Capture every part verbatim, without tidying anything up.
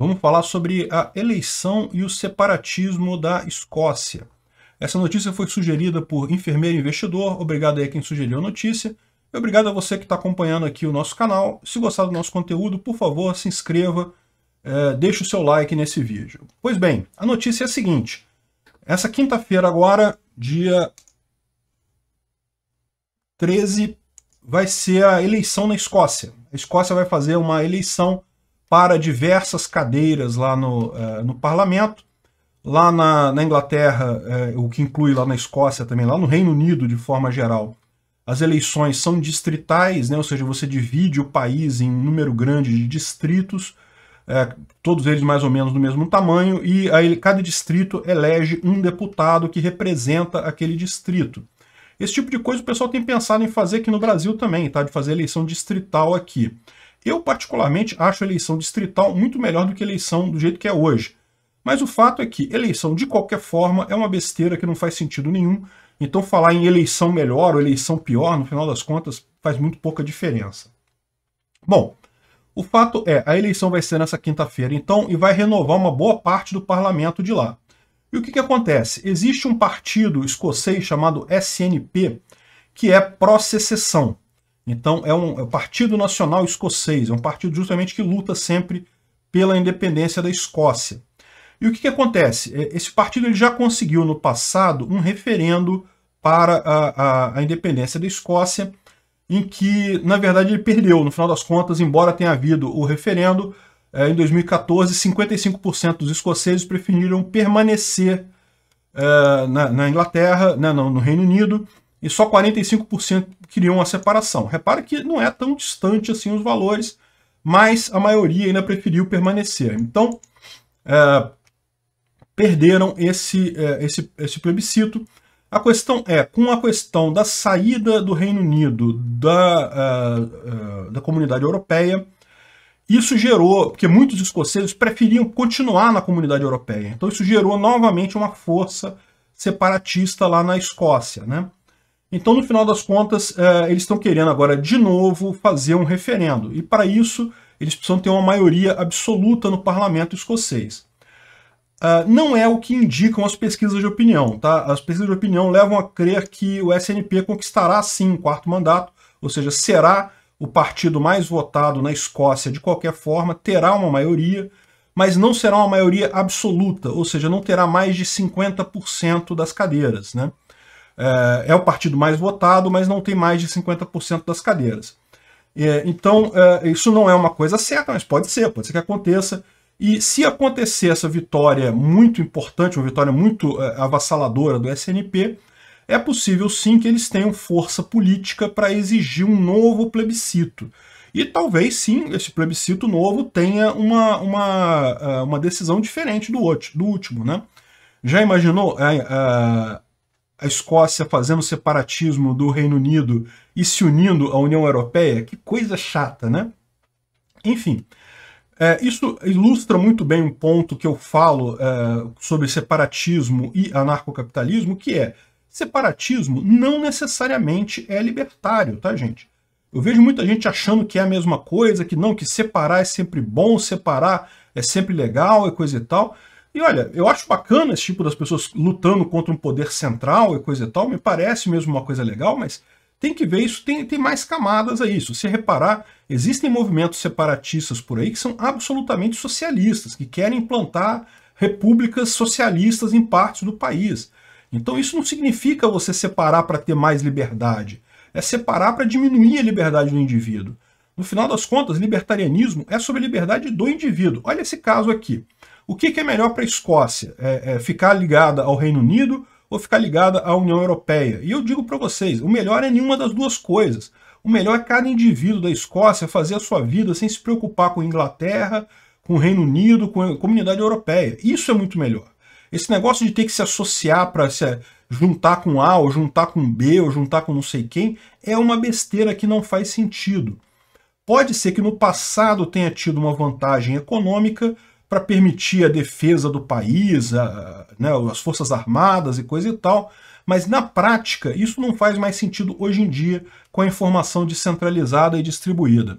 Vamos falar sobre a eleição e o separatismo da Escócia. Essa notícia foi sugerida por Enfermeiro e Investidor. Obrigado aí a quem sugeriu a notícia. E obrigado a você que está acompanhando aqui o nosso canal. Se gostar do nosso conteúdo, por favor, se inscreva, é, deixe o seu like nesse vídeo. Pois bem, a notícia é a seguinte. Essa quinta-feira agora, dia treze, vai ser a eleição na Escócia. A Escócia vai fazer uma eleição para diversas cadeiras lá no, uh, no parlamento, lá na, na Inglaterra, uh, o que inclui lá na Escócia também, lá no Reino Unido de forma geral. As eleições são distritais, né? Ou seja, você divide o país em um número grande de distritos, uh, todos eles mais ou menos do mesmo tamanho, e aí cada distrito elege um deputado que representa aquele distrito. Esse tipo de coisa o pessoal tem pensado em fazer aqui no Brasil também, tá? De fazer eleição distrital aqui. Eu, particularmente, acho a eleição distrital muito melhor do que a eleição do jeito que é hoje. Mas o fato é que eleição, de qualquer forma, é uma besteira que não faz sentido nenhum. Então falar em eleição melhor ou eleição pior, no final das contas, faz muito pouca diferença. Bom, o fato é, a eleição vai ser nessa quinta-feira, então, e vai renovar uma boa parte do parlamento de lá. E o que que acontece? Existe um partido escocês chamado S N P, que é pró-secessão. Então, é um, é um partido nacional escocês, é um partido justamente que luta sempre pela independência da Escócia. E o que que acontece? Esse partido ele já conseguiu no passado um referendo para a, a, a independência da Escócia, em que, na verdade, ele perdeu. No final das contas, embora tenha havido o referendo, eh, em dois mil e quatorze, cinquenta e cinco por cento dos escoceses preferiram permanecer eh, na, na Inglaterra, né, no, no Reino Unido, e só quarenta e cinco por cento queriam a separação. Repara que não é tão distante assim os valores, mas a maioria ainda preferiu permanecer. Então, é, perderam esse, é, esse, esse plebiscito. A questão é, com a questão da saída do Reino Unido da, uh, uh, da comunidade europeia, isso gerou, porque muitos escoceses preferiam continuar na comunidade europeia. Então isso gerou novamente uma força separatista lá na Escócia, né? Então, no final das contas, eles estão querendo agora, de novo, fazer um referendo. E, para isso, eles precisam ter uma maioria absoluta no parlamento escocês. Não é o que indicam as pesquisas de opinião, tá? As pesquisas de opinião levam a crer que o S N P conquistará, sim, o quarto mandato, ou seja, será o partido mais votado na Escócia de qualquer forma, terá uma maioria, mas não será uma maioria absoluta, ou seja, não terá mais de cinquenta por cento das cadeiras, né? É o partido mais votado, mas não tem mais de cinquenta por cento das cadeiras. Então, isso não é uma coisa certa, mas pode ser, pode ser que aconteça. E se acontecer essa vitória muito importante, uma vitória muito avassaladora do S N P, é possível sim que eles tenham força política para exigir um novo plebiscito. E talvez sim, esse plebiscito novo tenha uma, uma, uma decisão diferente do último, né? Já imaginou a... a a Escócia fazendo separatismo do Reino Unido e se unindo à União Europeia? Que coisa chata, né? Enfim, é, isso ilustra muito bem um ponto que eu falo é, sobre separatismo e anarcocapitalismo, que é, separatismo não necessariamente é libertário, tá, gente? Eu vejo muita gente achando que é a mesma coisa, que não, que separar é sempre bom, separar é sempre legal, é coisa e tal. E olha, eu acho bacana esse tipo das pessoas lutando contra um poder central e coisa e tal, me parece mesmo uma coisa legal, mas tem que ver isso, tem, tem mais camadas a isso. Se reparar, existem movimentos separatistas por aí que são absolutamente socialistas, que querem implantar repúblicas socialistas em partes do país. Então isso não significa você separar para ter mais liberdade, é separar para diminuir a liberdade do indivíduo. No final das contas, libertarianismo é sobre a liberdade do indivíduo. Olha esse caso aqui. O que que é melhor para a Escócia? É, é ficar ligada ao Reino Unido ou ficar ligada à União Europeia? E eu digo para vocês, o melhor é nenhuma das duas coisas. O melhor é cada indivíduo da Escócia fazer a sua vida sem se preocupar com a Inglaterra, com o Reino Unido, com a comunidade europeia. Isso é muito melhor. Esse negócio de ter que se associar para se juntar com A, ou juntar com B, ou juntar com não sei quem, é uma besteira que não faz sentido. Pode ser que no passado tenha tido uma vantagem econômica, para permitir a defesa do país, a, né, as forças armadas e coisa e tal, mas na prática isso não faz mais sentido hoje em dia com a informação descentralizada e distribuída.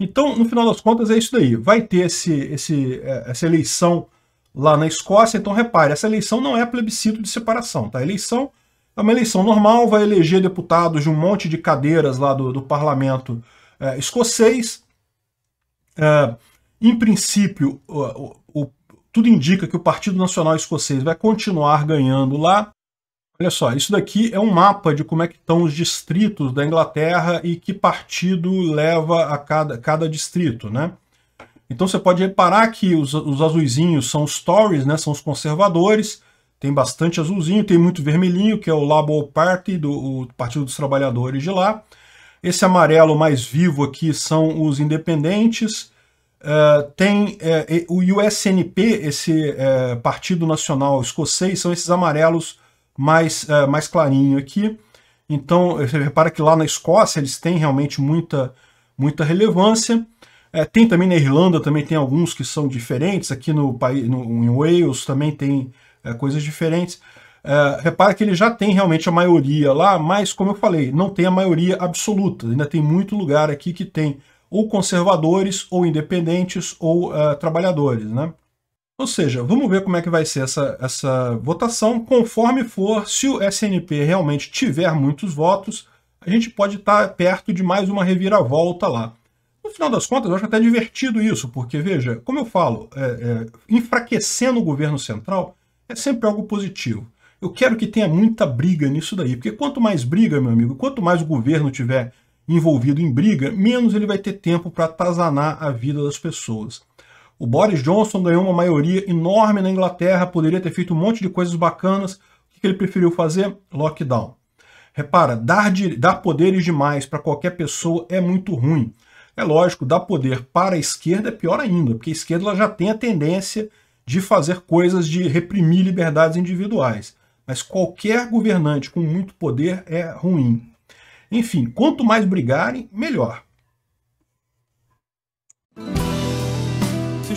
Então, no final das contas, é isso daí. Vai ter esse, esse, essa eleição lá na Escócia. Então, repare, essa eleição não é plebiscito de separação, tá? A eleição é uma eleição normal, vai eleger deputados de um monte de cadeiras lá do, do parlamento é, escocês. É, em princípio, o, o, o, tudo indica que o Partido Nacional Escocês vai continuar ganhando lá. Olha só, isso daqui é um mapa de como é que estão os distritos da Inglaterra e que partido leva a cada, cada distrito, né? Então você pode reparar que os, os azuizinhos são os Tories, né? São os conservadores, tem bastante azulzinho, tem muito vermelhinho, que é o Labour Party, do o Partido dos Trabalhadores de lá. Esse amarelo mais vivo aqui são os independentes. Uh, tem uh, o S N P, esse uh, Partido Nacional Escocês, são esses amarelos mais, uh, mais clarinho aqui. Então, você repara que lá na Escócia eles têm realmente muita, muita relevância. Uh, tem também na Irlanda, também tem alguns que são diferentes. Aqui no, no, em Wales também tem uh, coisas diferentes. Uh, repara que ele já tem realmente a maioria lá, mas, como eu falei, não tem a maioria absoluta. Ainda tem muito lugar aqui que tem ou conservadores, ou independentes, ou uh, trabalhadores, né? Ou seja, vamos ver como é que vai ser essa, essa votação. Conforme for, se o S N P realmente tiver muitos votos, a gente pode estar perto de mais uma reviravolta lá. No final das contas, eu acho até divertido isso, porque, veja, como eu falo, é, é, enfraquecendo o governo central é sempre algo positivo. Eu quero que tenha muita briga nisso daí, porque quanto mais briga, meu amigo, quanto mais o governo tiver envolvido em briga, menos ele vai ter tempo para atazanar a vida das pessoas. O Boris Johnson ganhou uma maioria enorme na Inglaterra, poderia ter feito um monte de coisas bacanas. O que ele preferiu fazer? Lockdown. Repara, dar, de, dar poderes demais para qualquer pessoa é muito ruim. É lógico, dar poder para a esquerda é pior ainda, porque a esquerda ela já tem a tendência de fazer coisas, de reprimir liberdades individuais. Mas qualquer governante com muito poder é ruim. Enfim, quanto mais brigarem, melhor. Se